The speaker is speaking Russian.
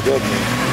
подобное.